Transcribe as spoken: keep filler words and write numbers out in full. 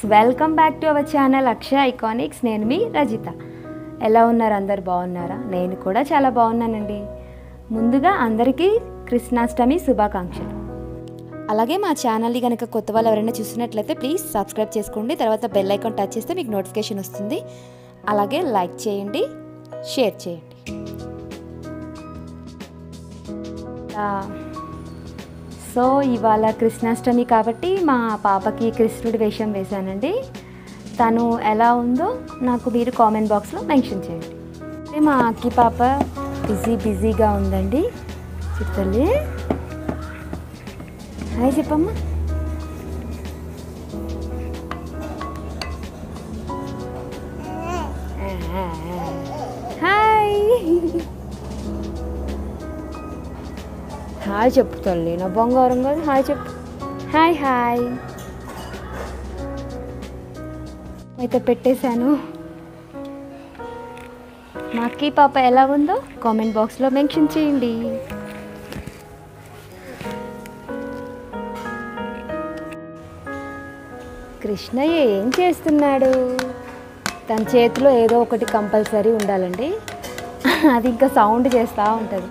friends, welcome back to our channel Akshaya Iconics. Nenu mi Rajita. Ela unnaru andaru baagunnara? Nenu kuda chaala baagunnanandi. Munduga andariki Krishnastami shubhakankshalu. Alage maa channel ni ganaka kotta vallu evaraina chustunnatlayite please subscribe cheskondi. Tarvata bell icon touch chesthe meeku notification vastundi. Alage like cheyandi, share cheyandi. Ah so ఇవాళ కృష్ణాష్టమి కాబట్టి మా పాపకి కృష్ణుడి వేషం వేశానండి. తను ఎలా ఉందో నాకు మీరు కామెంట్ బాక్స్లో మెన్షన్ చేయండి. మా అక్కి పాప బిజీ బిజీగా ఉందండి. చిత్తల్లి హాయ్ చెప్పమ్మా. హాయ్ హాయ్ చెప్పు తల్లి, నా బంగారం కాదు. హాయ్ చెప్పు. Hi hi. అయితే పెట్టేశాను. మాకి పాప ఎలా ఉందో కామెంట్ బాక్స్లో మెన్షన్ చేయండి. కృష్ణయ్య ఏం చేస్తున్నాడు? తన చేతిలో ఏదో ఒకటి కంపల్సరీ ఉండాలండి. అది ఇంకా సౌండ్ చేస్తూ ఉంటుంది.